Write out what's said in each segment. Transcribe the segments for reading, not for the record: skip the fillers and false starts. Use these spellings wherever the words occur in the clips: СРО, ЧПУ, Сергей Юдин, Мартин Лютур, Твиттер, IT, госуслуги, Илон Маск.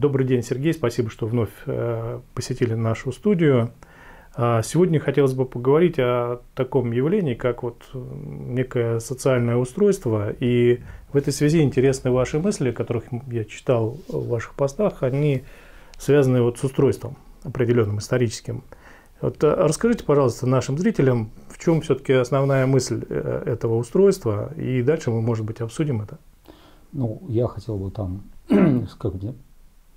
Добрый день, Сергей. Спасибо, что вновь посетили нашу студию. Сегодня хотелось бы поговорить о таком явлении, как вот некое социальное устройство. И в этой связи интересны ваши мысли, которых я читал в ваших постах. Они связаны вот с устройством определенным историческим. Вот расскажите, пожалуйста, нашим зрителям, в чем все-таки основная мысль этого устройства, и дальше мы, может быть, обсудим это. Ну, я хотел бы там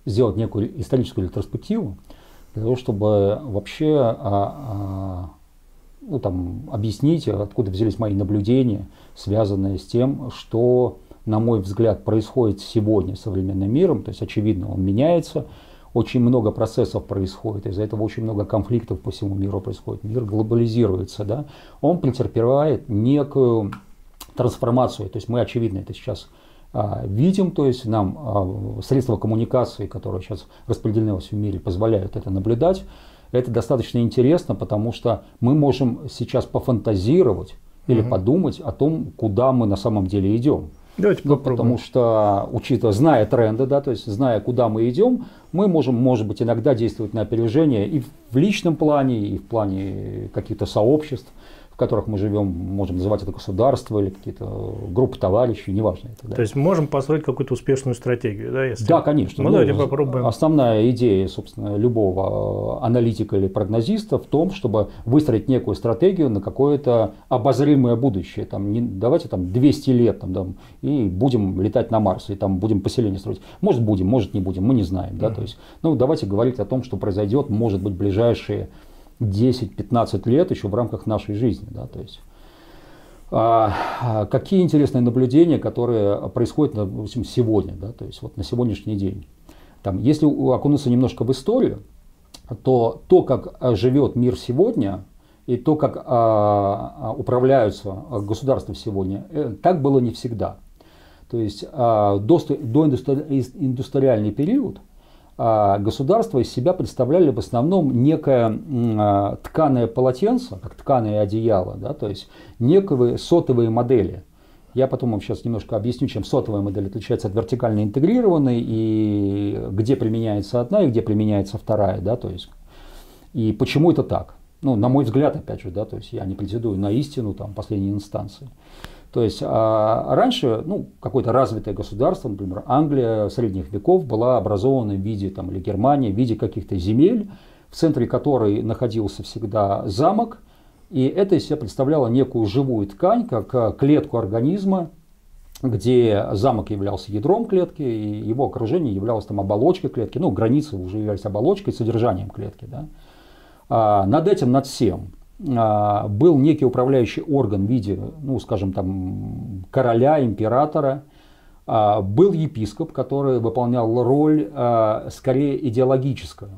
сделать некую историческую ретроспективу, для того, чтобы вообще объяснить, откуда взялись мои наблюдения, связанные с тем, что, на мой взгляд, происходит сегодня с современным миром. То есть, очевидно, он меняется. Очень много процессов происходит, из-за этого очень много конфликтов по всему миру происходит. Мир глобализируется, да? Он претерпевает некую трансформацию. То есть мы, очевидно, это сейчас видим, то есть нам средства коммуникации, которые сейчас распределены во всем мире, позволяют это наблюдать. Это достаточно интересно, потому что мы можем сейчас пофантазировать или подумать о том, куда мы на самом деле идем. Давайте попробуем. Потому что, зная тренды, да, то есть зная, куда мы идем, мы можем, может быть, иногда действовать на опережение и в личном плане, и в плане каких-то сообществ, в которых мы живем, можем называть это государство или какие-то группы товарищей, неважно это. Да. То есть можем построить какую-то успешную стратегию, да? Если... Да, конечно. Давайте попробуем. Основная идея, собственно, любого аналитика или прогнозиста в том, чтобы выстроить некую стратегию на какое-то обозримое будущее. Там, давайте там 200 лет там, и будем летать на Марс, и там будем поселение строить. Может, будем, может, не будем, мы не знаем. Да? То есть, ну, давайте говорить о том, что произойдет, может быть, ближайшие 10-15 лет еще в рамках нашей жизни. Да, то есть, какие интересные наблюдения, которые происходят, допустим, сегодня, да, то есть, вот на сегодняшний день. Там, если окунуться немножко в историю, то как живет мир сегодня, и то, как управляются государства сегодня, так было не всегда. То есть, доиндустриальный период государства из себя представляли в основном некое тканое полотенце, как тканое одеяло, да, то есть некие сотовые модели. Я потом вам сейчас немножко объясню, чем сотовая модель отличается от вертикально интегрированной, и где применяется одна, и где применяется вторая, да, то есть, и почему это так. Ну, на мой взгляд, опять же, да, то есть я не претендую на истину там последней инстанции. То есть раньше, ну, какое-то развитое государство, например, Англия средних веков была образована в виде, там, или Германия, в виде каких-то земель, в центре которой находился всегда замок, и это из себя представляло некую живую ткань, как клетку организма, где замок являлся ядром клетки, и его окружение являлось там оболочкой клетки, ну, границы уже являлись оболочкой, содержанием клетки, да. Над этим, над всем был некий управляющий орган в виде, ну, скажем, там, короля, императора. Был епископ, который выполнял роль скорее идеологическую.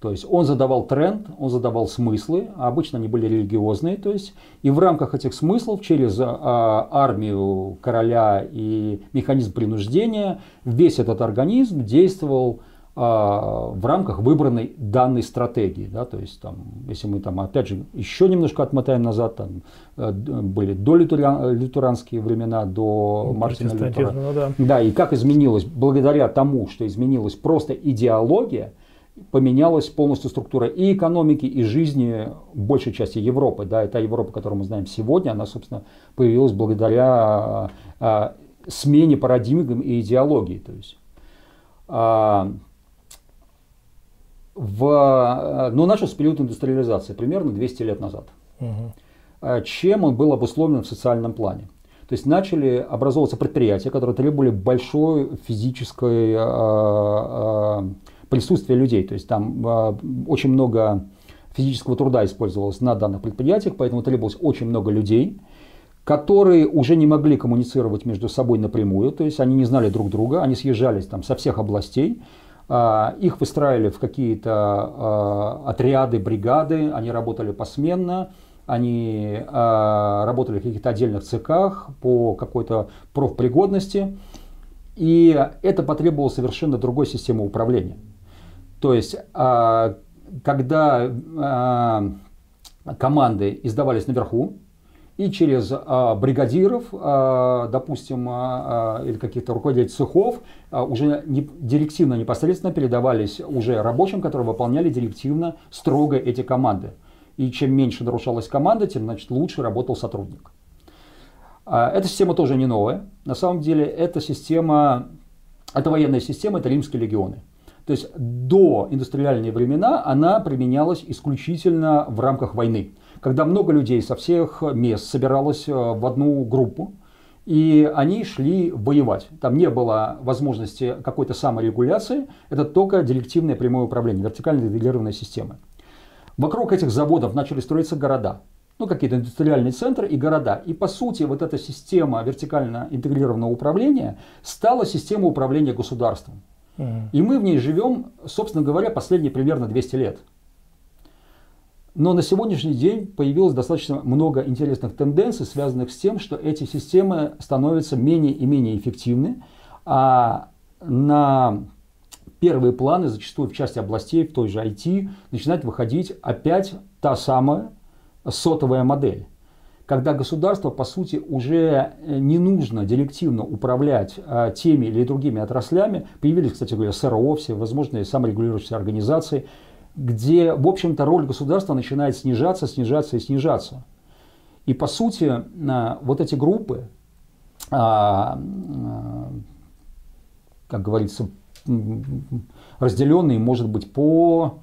То есть он задавал тренд, он задавал смыслы, обычно они были религиозные. То есть, и в рамках этих смыслов через армию короля и механизм принуждения весь этот организм действовал в рамках выбранной данной стратегии. Да? То есть, там, если мы там, опять же, еще немножко отмотаем назад, там, были до лютеранские времена, до Мартина Лютура. Да. Да, и как изменилось, благодаря тому, что изменилась просто идеология, поменялась полностью структура и экономики, и жизни большей части Европы. Да? И та Европа, которую мы знаем сегодня, она, собственно, появилась благодаря смене парадигм и идеологии. То есть, но начал с периода индустриализации примерно 200 лет назад. Чем он был обусловлен в социальном плане? То есть начали образовываться предприятия, которые требовали большой физической присутствия людей. То есть там очень много физического труда использовалось на данных предприятиях, поэтому требовалось очень много людей, которые уже не могли коммуницировать между собой напрямую. То есть они не знали друг друга, они съезжались там со всех областей. Их выстраивали в какие-то отряды, бригады, они работали посменно, они работали в каких-то отдельных цехах по какой-то профпригодности, и это потребовало совершенно другой системы управления. То есть, когда команды издавались наверху, и через бригадиров, допустим, или каких-то руководителей цехов, уже директивно непосредственно передавались уже рабочим, которые выполняли директивно строго эти команды. И чем меньше нарушалась команда, тем, значит, лучше работал сотрудник. Эта система тоже не новая. На самом деле, эта система, это военная система, это римские легионы. То есть до индустриальные времена она применялась исключительно в рамках войны, когда много людей со всех мест собиралось в одну группу, и они шли воевать. Там не было возможности какой-то саморегуляции, это только директивное прямое управление, вертикально делегированная система. Вокруг этих заводов начали строиться города, ну какие-то индустриальные центры и города. И по сути вот эта система вертикально интегрированного управления стала системой управления государством. И мы в ней живем, собственно говоря, последние примерно 200 лет. Но на сегодняшний день появилось достаточно много интересных тенденций, связанных с тем, что эти системы становятся менее и менее эффективны, а на первые планы, зачастую в части областей, в той же IT, начинает выходить опять та самая сотовая модель. Когда государство, по сути, уже не нужно директивно управлять теми или другими отраслями. Появились, кстати говоря, СРО, все возможные саморегулирующиеся организации, где, в общем-то, роль государства начинает снижаться, снижаться и снижаться. И, по сути, вот эти группы, как говорится, разделенные, может быть, по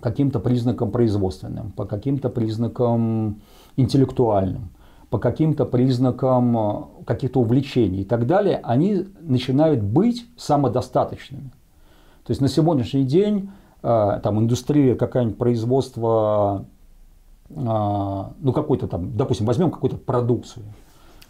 каким-то признакам производственным, по каким-то признакам интеллектуальным, по каким-то признакам каких-то увлечений и так далее, они начинают быть самодостаточными. То есть на сегодняшний день там индустрия, какая-нибудь производство, ну какой-то там, допустим, возьмем какую-то продукцию.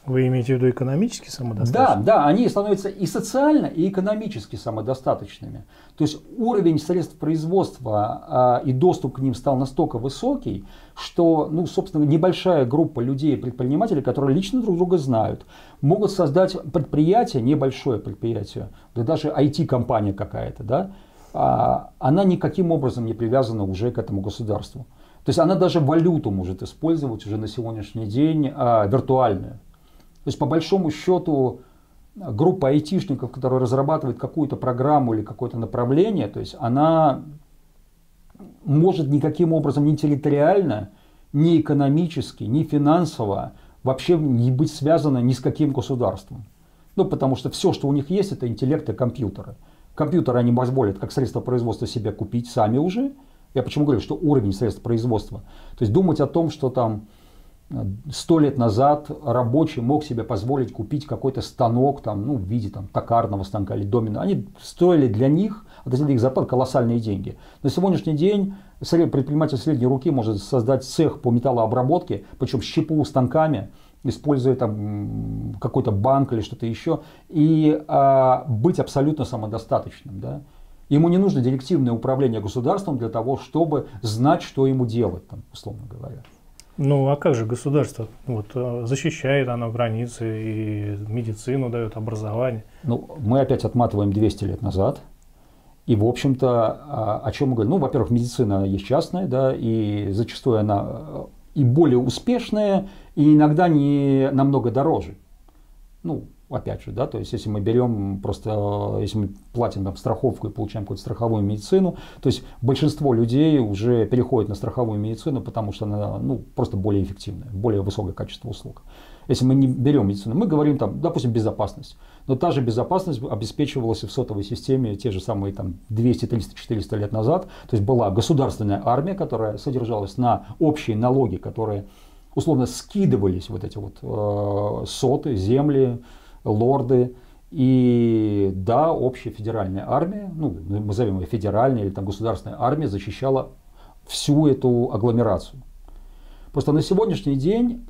Вы имеете в виду экономически самодостаточными? Да, да, они становятся и социально, и экономически самодостаточными. То есть уровень средств производства и доступ к ним стал настолько высокий, что, ну, собственно, небольшая группа людей, предпринимателей, которые лично друг друга знают, могут создать предприятие, небольшое предприятие, да даже IT-компания какая-то, да, она никаким образом не привязана уже к этому государству. То есть она даже валюту может использовать уже на сегодняшний день виртуальную. То есть, по большому счету, группа айтишников, которая разрабатывает какую-то программу или какое-то направление, то есть она может никаким образом ни территориально, ни экономически, ни финансово вообще не быть связана ни с каким государством. Ну, потому что все, что у них есть, это интеллект и компьютеры. Компьютеры они позволят как средство производства себе купить сами уже. Я почему говорю, что уровень средств производства. То есть думать о том, что там 100 лет назад рабочий мог себе позволить купить какой-то станок там, ну, в виде там, токарного станка или домина. Они стоили для них, для их зарплат колоссальные деньги. На сегодняшний день предприниматель средней руки может создать цех по металлообработке, причем с ЧПУ станками, используя там какой-то банк или что-то еще, и быть абсолютно самодостаточным. Да? Ему не нужно директивное управление государством для того, чтобы знать, что ему делать, там, условно говоря. Ну а как же государство вот, защищает оно границы и медицину дает, образование? Ну, мы опять отматываем 200 лет назад. И, в общем-то, о чем мы говорим? Ну, во-первых, медицина есть частная, да, и зачастую она и более успешная, и иногда не намного дороже. Ну, опять же, да, то есть, если мы берем просто, если мы платим там страховку и получаем какую-то страховую медицину, то есть, большинство людей уже переходит на страховую медицину, потому что она, ну, просто более эффективная, более высокое качество услуг. Если мы не берем медицину, мы говорим там, допустим, безопасность. Но та же безопасность обеспечивалась и в сотовой системе те же самые там 200, 300, 400 лет назад. То есть, была государственная армия, которая содержалась на общие налоги, которые условно скидывались вот эти вот соты, земли, лорды, и да, общая федеральная армия, ну, мы назовем ее федеральная или там государственная армия, защищала всю эту агломерацию. Просто на сегодняшний день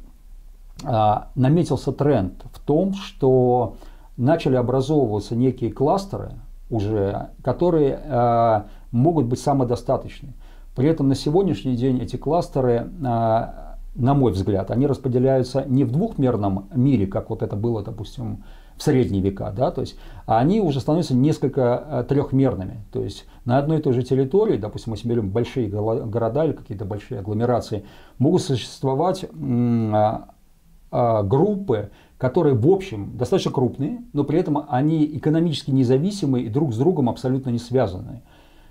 наметился тренд в том, что начали образовываться некие кластеры уже, которые могут быть самодостаточны. При этом на сегодняшний день эти кластеры, на мой взгляд, они распределяются не в двухмерном мире, как вот это было, допустим, в средние века, да, то есть они уже становятся несколько трехмерными. То есть на одной и той же территории, допустим, если берем большие города или какие-то большие агломерации, могут существовать группы, которые в общем достаточно крупные, но при этом они экономически независимые и друг с другом абсолютно не связаны.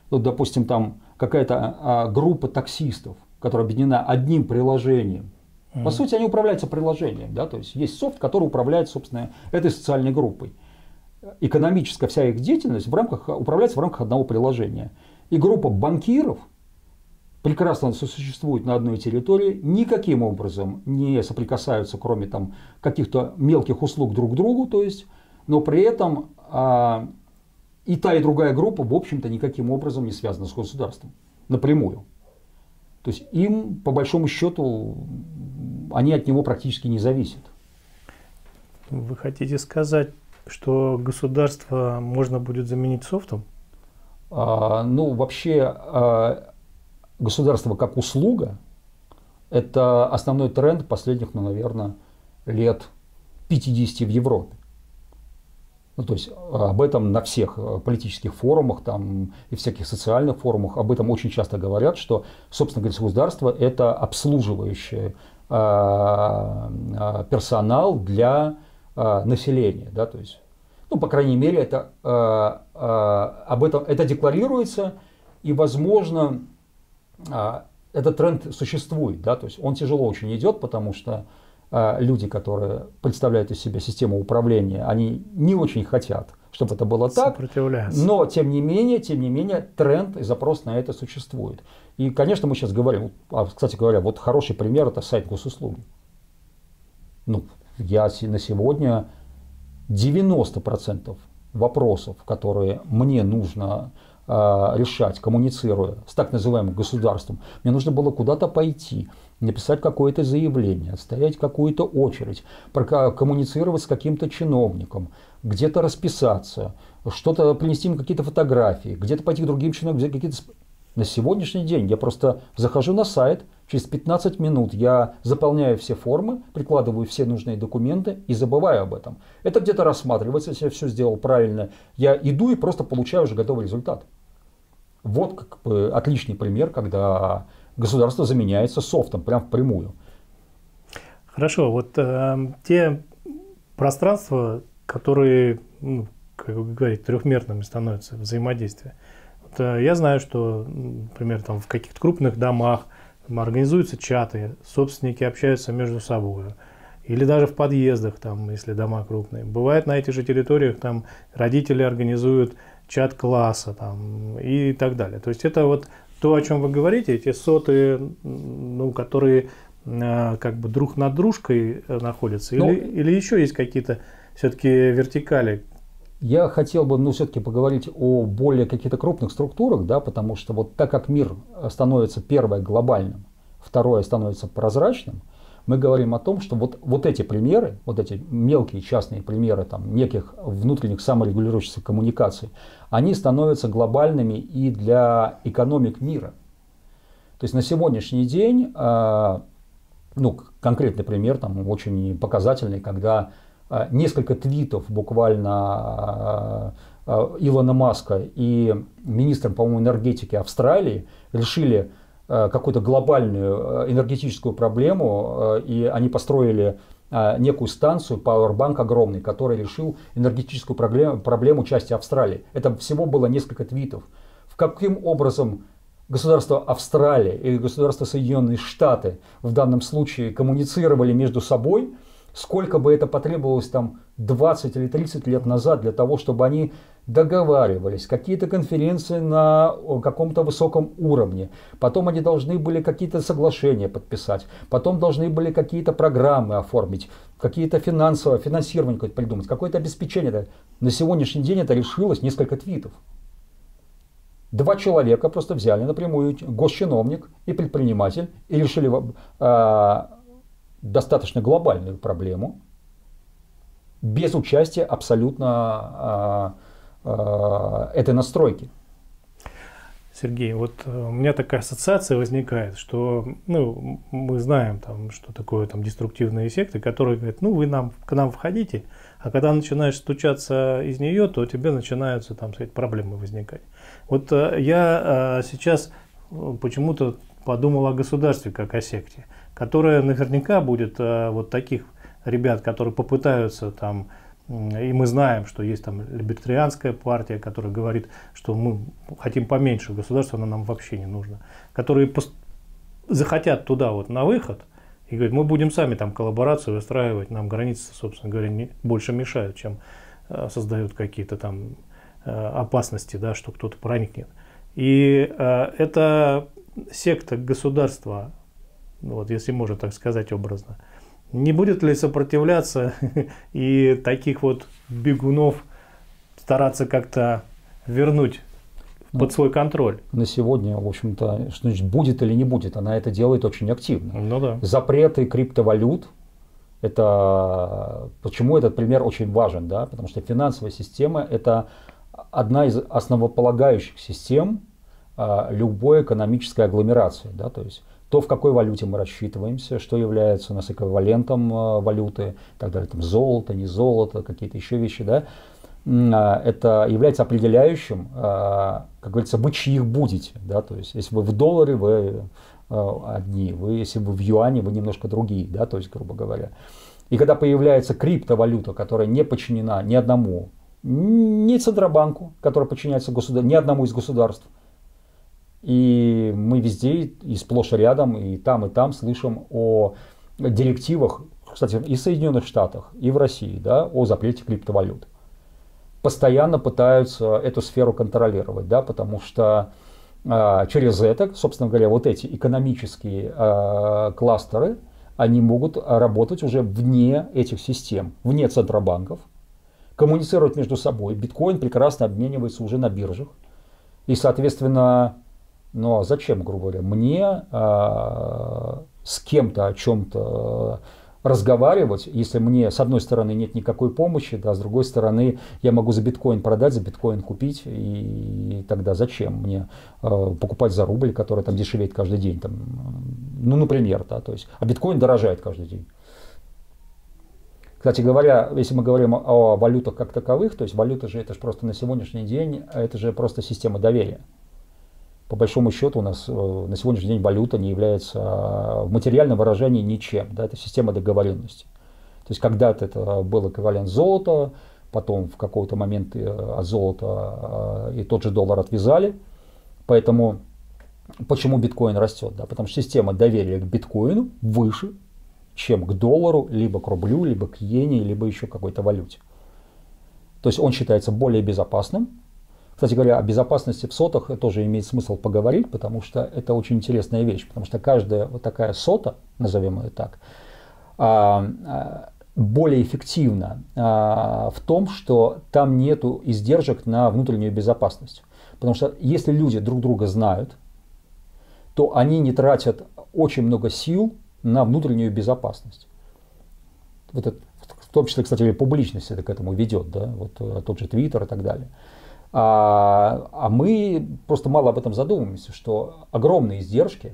Вот, допустим, там какая-то группа таксистов, которая объединена одним приложением. По сути, они управляются приложением, да, то есть есть софт, который управляет, собственно, этой социальной группой. Экономическая вся их деятельность в рамках, управляется в рамках одного приложения. И группа банкиров прекрасно сосуществует на одной территории, никаким образом не соприкасаются, кроме там каких-то мелких услуг друг к другу, то есть, но при этом и та, и другая группа, в общем-то, никаким образом не связана с государством напрямую. То есть им, по большому счету, они от него практически не зависят. Вы хотите сказать, что государство можно будет заменить софтом? Ну, вообще, государство как услуга – это основной тренд последних, ну, наверное, лет 50 в Европе. Ну, то есть об этом на всех политических форумах там, и всяких социальных форумах, об этом очень часто говорят, что, собственно говоря, государство – это обслуживающий персонал для населения. Да? То есть, ну, по крайней мере, это, об этом, это декларируется, и, возможно, этот тренд существует. Да? То есть он тяжело очень идет, потому что люди, которые представляют из себя систему управления, они не очень хотят, чтобы это было так, но тем не менее тренд и запрос на это существует. И, конечно, мы сейчас говорим, кстати говоря, вот хороший пример – это сайт госуслуги. Ну, я на сегодня 90% вопросов, которые мне нужно решать, коммуницируя с так называемым государством, мне нужно было куда-то пойти, написать какое-то заявление, отстоять какую-то очередь, коммуницировать с каким-то чиновником, где-то расписаться, что-то принести им какие-то фотографии, где-то пойти к другим чиновникам, какие-то... На сегодняшний день я просто захожу на сайт, через 15 минут я заполняю все формы, прикладываю все нужные документы и забываю об этом. Это где-то рассматривается, если я все сделал правильно, я иду и просто получаю уже готовый результат. Вот как бы отличный пример, когда государство заменяется софтом, прям впрямую. Хорошо, вот те пространства, которые, ну, как вы говорите, трехмерными становятся взаимодействие. Вот, я знаю, что, например, там, в каких-то крупных домах там, организуются чаты, собственники общаются между собой. Или даже в подъездах, там, если дома крупные. Бывает на этих же территориях там, родители организуют чат класса там, и так далее. То есть это вот... То, о чем вы говорите, эти соты, ну, которые как бы друг над дружкой находятся, или, ну, или еще есть какие-то все-таки вертикали? Я хотел бы, ну, все-таки поговорить о более каких-то крупных структурах, да, потому что вот так как мир становится первое глобальным, второе становится прозрачным, мы говорим о том, что вот эти примеры, вот эти мелкие частные примеры там, неких внутренних саморегулирующихся коммуникаций, они становятся глобальными и для экономик мира. То есть на сегодняшний день, ну, конкретный пример, там, очень показательный, когда несколько твитов буквально Илона Маска и министром, по-моему, энергетики Австралии решили какую-то глобальную энергетическую проблему, и они построили некую станцию, пауэрбанк огромный, который решил энергетическую проблему части Австралии. Это всего было несколько твитов. Каким образом государство Австралии и государство Соединенные Штаты в данном случае коммуницировали между собой, сколько бы это потребовалось там 20 или 30 лет назад для того, чтобы они договаривались, какие-то конференции на каком-то высоком уровне, потом они должны были какие-то соглашения подписать, потом должны были какие-то программы оформить, какие-то финансирование какое-то придумать, какое-то обеспечение. На сегодняшний день это решилось несколько твитов. Два человека просто взяли напрямую, госчиновник и предприниматель, и решили достаточно глобальную проблему без участия абсолютно этой настройки. Сергей, вот у меня такая ассоциация возникает, что мы знаем, что такое деструктивные секты, которые говорят, вы к нам входите, а когда начинаешь стучаться из нее, то у тебя начинаются проблемы возникать. Вот я сейчас почему-то подумал о государстве как о секте, которая наверняка будет вот таких ребят, которые попытаются и мы знаем, что есть либертарианская партия, которая говорит, что мы хотим поменьше государства, оно нам вообще не нужно. Которые захотят туда на выход и говорят, мы будем сами коллаборацию выстраивать, нам границы, собственно говоря, больше мешают, чем создают какие-то опасности, что кто-то проникнет. И эта секта государства, если можно так сказать образно, не будет ли сопротивляться и таких бегунов стараться как-то вернуть под свой контроль? На сегодня, в общем-то, что значит будет или не будет, она это делает очень активно. Ну да. Запреты криптовалют, это почему этот пример очень важен, да? Потому что финансовая система – это одна из основополагающих систем любой экономической агломерации, да? То есть то, в какой валюте мы рассчитываемся, что является у нас эквивалентом валюты, и так далее, золото, не золото, какие-то еще вещи, да, это является определяющим, как говорится, вы чьих будете, да, то есть если вы в долларе, вы одни, если вы в юане, вы немножко другие, да, то есть, грубо говоря. И когда появляется криптовалюта, которая не подчинена ни одному, ни Центробанку, который подчиняется ни одному из государств, и мы везде, и сплошь и рядом, и там слышим о директивах, кстати, и в Соединенных Штатах, и в России, да, о запрете криптовалют. Постоянно пытаются эту сферу контролировать, да, потому что через это, собственно говоря, вот эти экономические кластеры, они могут работать уже вне этих систем, вне центробанков, коммуницировать между собой. Биткоин прекрасно обменивается уже на биржах. И, соответственно, но зачем, грубо говоря, мне с кем-то о чем-то разговаривать, если мне, с одной стороны, нет никакой помощи, да, с другой стороны, я могу за биткоин продать, за биткоин купить, и тогда зачем мне покупать за рубль, который дешевеет каждый день, например, да, то есть, а биткоин дорожает каждый день. Кстати говоря, если мы говорим о валютах как таковых, то есть валюта же это же просто на сегодняшний день, это же просто система доверия. По большому счету у нас на сегодняшний день валюта не является в материальном выражении ничем, да, это система договоренности. То есть когда-то это был эквивалент золота, потом в какой-то момент от золота и тот же доллар отвязали, поэтому почему биткоин растет? Да? Потому что система доверия к биткоину выше, чем к доллару, либо к рублю, либо к иене, либо еще какой-то валюте. То есть он считается более безопасным. Кстати говоря, о безопасности в сотах тоже имеет смысл поговорить, потому что это очень интересная вещь, потому что каждая вот такая сота, назовем ее так, более эффективна в том, что там нету издержек на внутреннюю безопасность. Потому что если люди друг друга знают, то они не тратят очень много сил на внутреннюю безопасность. Вот это, в том числе, кстати, публичность это к этому ведет, да? Вот тот же Твиттер и так далее. А мы просто мало об этом задумываемся, что огромные издержки,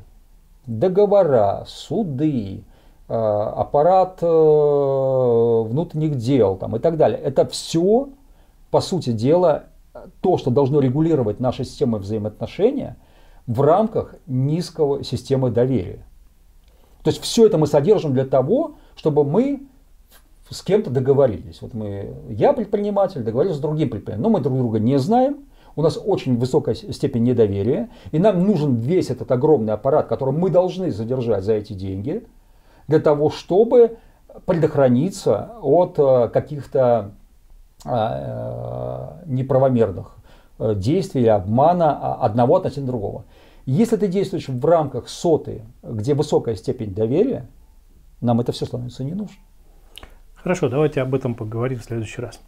договора, суды, аппарат внутренних дел и так далее, это все, по сути дела, то, что должно регулировать наши системы взаимоотношения в рамках низкого системы доверия. То есть все это мы содержим для того, чтобы мы с кем-то договорились. Вот я предприниматель, договорился с другим предпринимателем, но мы друг друга не знаем, у нас очень высокая степень недоверия, и нам нужен весь этот огромный аппарат, который мы должны задержать за эти деньги, для того, чтобы предохраниться от каких-то неправомерных действий или обмана одного относительно другого. Если ты действуешь в рамках соты, где высокая степень доверия, нам это все становится не нужно. Хорошо, давайте об этом поговорим в следующий раз.